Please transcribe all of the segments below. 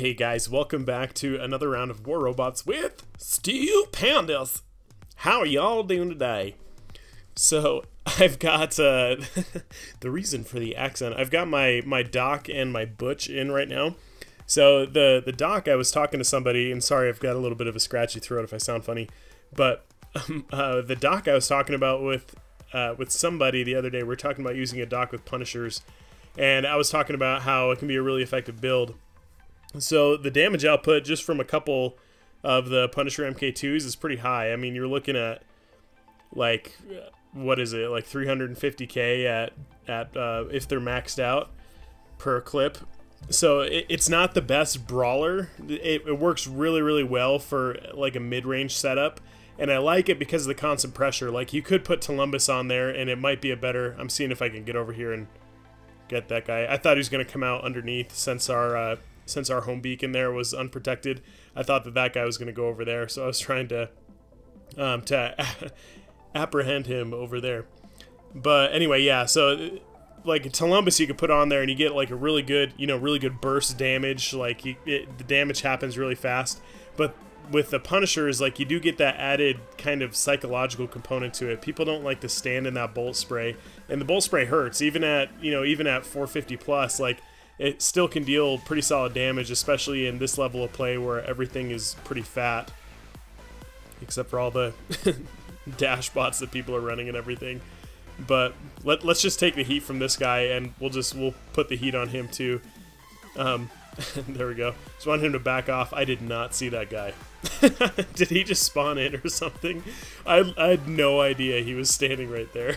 Hey guys, welcome back to another round of War Robots with Stew Pendous. How are y'all doing today? So, I've got, the reason for the accent, I've got my doc and my Butch in right now. So, the doc, I was talking to somebody, and sorry I've got a little bit of a scratchy throat if I sound funny, but the doc I was talking about with somebody the other day, we were talking about using a doc with Punishers, and I was talking about how it can be a really effective build. So the damage output just from a couple of the Punisher MK2s is pretty high. I mean, you're looking at, like, what is it, like 350k at if they're maxed out per clip. So it's not the best brawler. It works really well for like a mid-range setup, and I like it because of the constant pressure. Like, you could put Tolumbus on there and it might be a better... I'm seeing if I can get over here and get that guy. I thought he was going to come out underneath since our home beacon there was unprotected. I thought that guy was going to go over there, so I was trying to apprehend him over there. But anyway, yeah, so like Tolumbus you could put on there and you get like a really good, you know, really good burst damage. Like the damage happens really fast. But with the Punishers, like, you do get that added kind of psychological component to it. People don't like to stand in that bolt spray, and the bolt spray hurts even at, you know, even at 450 plus. Like, it still can deal pretty solid damage, especially in this level of play where everything is pretty fat. Except for all the dash bots that people are running and everything. But let's just take the heat from this guy, and we'll put the heat on him too. There we go. Just want him to back off. I did not see that guy. Did he just spawn in or something? I had no idea he was standing right there.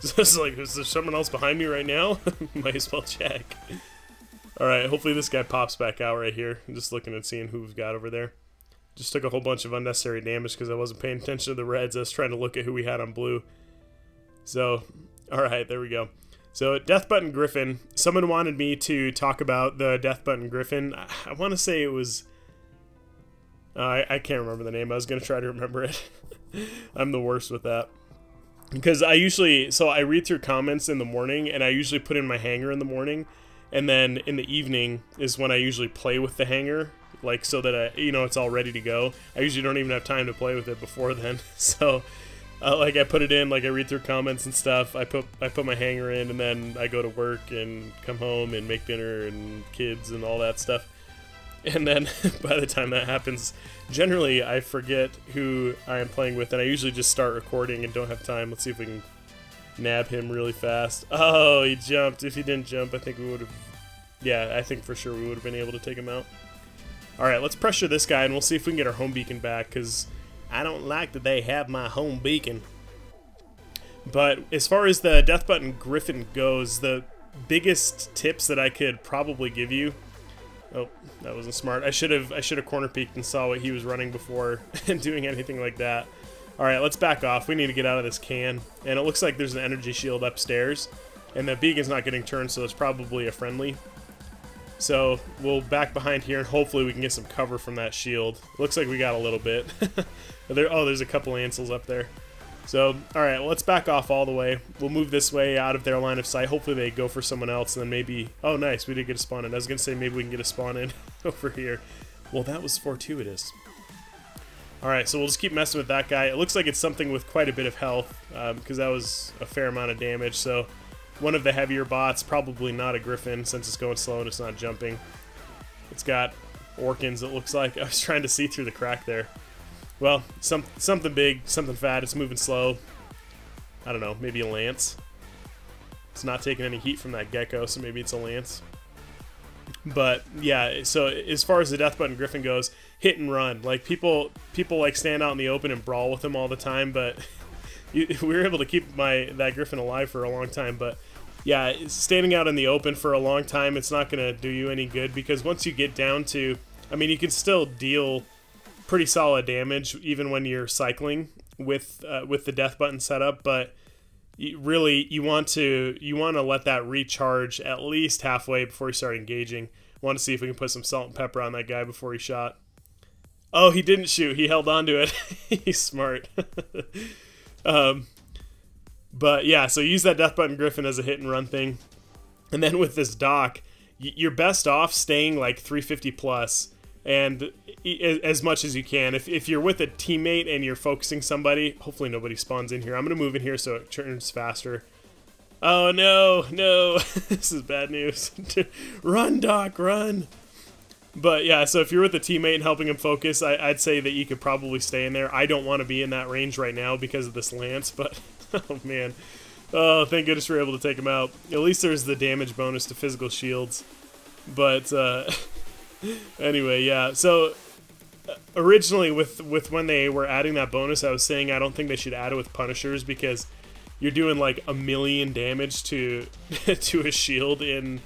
So I was like, is there someone else behind me right now? Might as well check. Alright, hopefully this guy pops back out right here. I'm just looking and seeing who we've got over there. Just took a whole bunch of unnecessary damage because I wasn't paying attention to the reds. I was trying to look at who we had on blue. So, alright, there we go. So, Death Button Griffin. Someone wanted me to talk about the Death Button Griffin. I want to say it was... I can't remember the name. I was going to try to remember it. I'm the worst with that. Because I usually... So, I read through comments in the morning, and I usually put in my hanger in the morning. And then in the evening is when I usually play with the hanger, like, so that I, you know, it's all ready to go. I usually don't even have time to play with it before then. So, like, I put it in, like, I read through comments and stuff. I put my hanger in, and then I go to work and come home and make dinner and kids and all that stuff. And then by the time that happens, generally I forget who I am playing with, and I usually just start recording and don't have time. Let's see if we can nab him really fast. Oh, he jumped. If he didn't jump, I think we would have... Yeah, I think for sure we would have been able to take him out. Alright, let's pressure this guy, and we'll see if we can get our home beacon back, because I don't like that they have my home beacon. But as far as the Death Button Griffin goes, the biggest tips that I could probably give you... Oh, that wasn't smart. I should have corner peeked and saw what he was running before doing anything like that. Alright, let's back off. We need to get out of this can. And it looks like there's an energy shield upstairs. And the beacon's not getting turned, so it's probably a friendly. So, we'll back behind here, and hopefully we can get some cover from that shield. Looks like we got a little bit. Oh, there's a couple Anzels up there. So, alright, well, let's back off all the way. We'll move this way out of their line of sight. Hopefully they go for someone else, and then maybe... Oh, nice, we did get a spawn in. I was going to say maybe we can get a spawn in over here. Well, that was fortuitous. Alright, so we'll just keep messing with that guy. It looks like it's something with quite a bit of health, because that was a fair amount of damage, so one of the heavier bots, probably not a Griffin, since it's going slow and it's not jumping. It's got Orkans, it looks like. I was trying to see through the crack there. Well, something big, something fat, it's moving slow. I don't know, maybe a Lance. It's not taking any heat from that Gecko, so maybe it's a Lance. But yeah, so as far as the Death Button Griffin goes, hit and run. Like, people like stand out in the open and brawl with him all the time, but we were able to keep that Griffin alive for a long time. But yeah, standing out in the open for a long time, it's not gonna do you any good, because once you get down to, I mean, you can still deal pretty solid damage even when you're cycling with the Death Button setup, but really, you want to let that recharge at least halfway before you start engaging. I want to see if we can put some salt and pepper on that guy before he shot. Oh, he didn't shoot. He held on to it. He's smart. But yeah, so use that Death Button Griffin as a hit and run thing. And then with this doc, you're best off staying like 350 plus and as much as you can. If you're with a teammate and you're focusing somebody, hopefully nobody spawns in here. I'm gonna move in here so it turns faster. Oh no, no, this is bad news. Run, Doc, run. But yeah, so if you're with a teammate and helping him focus, I'd say that you could probably stay in there. I don't want to be in that range right now because of this Lance, but oh man. Oh, thank goodness we were able to take him out. At least there's the damage bonus to physical shields. But anyway, yeah, so originally with when they were adding that bonus, I was saying I don't think they should add it with Punishers because you're doing like a million damage to to a shield in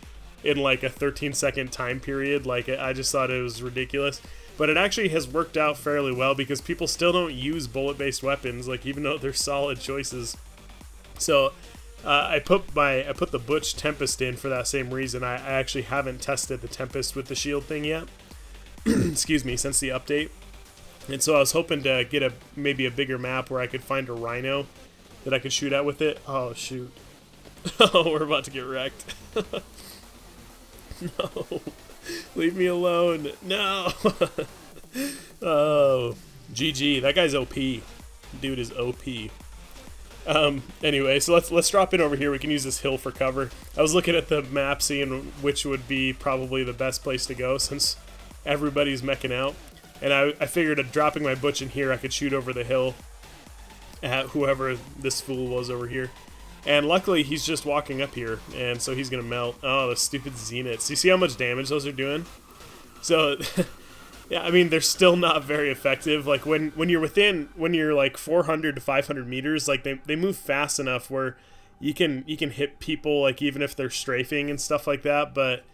like a 13-second time period. Like, I just thought it was ridiculous, but it actually has worked out fairly well because people still don't use bullet-based weapons, like, even though they're solid choices. So I put the Butch Tempest in for that same reason. I actually haven't tested the Tempest with the shield thing yet excuse me, since the update, and so I was hoping to get maybe a bigger map where I could find a Rhino that I could shoot at with it. Oh shoot. Oh, we're about to get wrecked. No, leave me alone. No. Oh, GG. That guy's OP. Dude is OP. Anyway, so let's drop in over here. We can use this hill for cover. I was looking at the map, seeing which would be probably the best place to go since everybody's meching out, and I figured dropping my Butch in here, I could shoot over the hill at whoever this fool was over here. And luckily, he's just walking up here, and so he's gonna melt. Oh, the stupid Zenits. You see how much damage those are doing? So, yeah, I mean, they're still not very effective. Like, when you're like 400 to 500 meters, like, they move fast enough where you can hit people, like, even if they're strafing and stuff like that. But,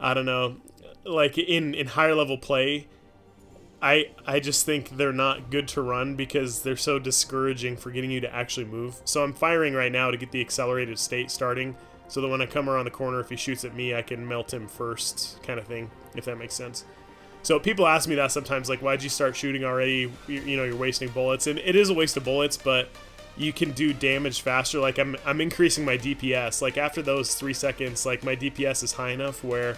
I don't know, like, in higher level play, I just think they're not good to run because they're so discouraging for getting you to actually move. So I'm firing right now to get the accelerated state starting so that when I come around the corner, if he shoots at me, I can melt him first, kind of thing, if that makes sense. So people ask me that sometimes, like, why'd you start shooting already? You know, you're wasting bullets. And it is a waste of bullets, but you can do damage faster. Like, I'm increasing my DPS. Like, after those 3 seconds, like, my DPS is high enough where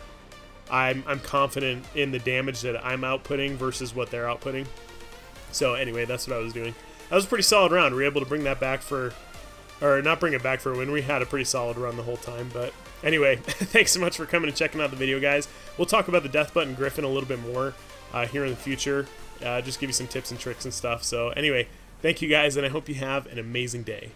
I'm confident in the damage that I'm outputting versus what they're outputting. So anyway, that's what I was doing. That was a pretty solid round. We were able to bring that back for, or not bring it back for a win. We had a pretty solid run the whole time. But anyway, thanks so much for coming and checking out the video, guys. We'll talk about the Death Button Griffin a little bit more here in the future. Just give you some tips and tricks and stuff. So anyway, thank you guys, and I hope you have an amazing day.